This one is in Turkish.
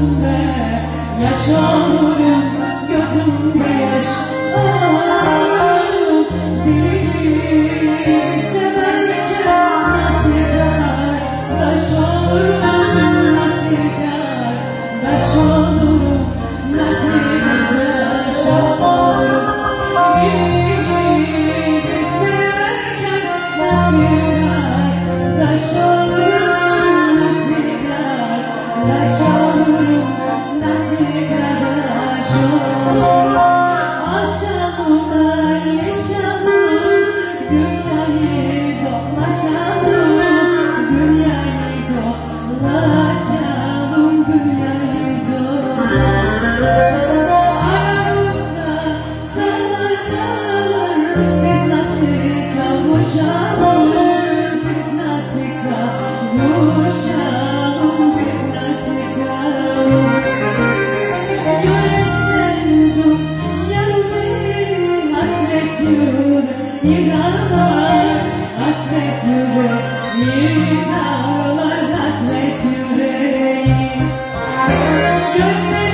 gözümde yaş ağlarım, gözümde yaş ağlarım. Dili dili seven geçer, nasıl eder taş olurum, nasıl eder taş olurum, nasıl eder taş olurum. Dili dili seven geçer, nasıl eder taş olurum. Yıkanlar hasret yürek, yıkanlar hasret yürek.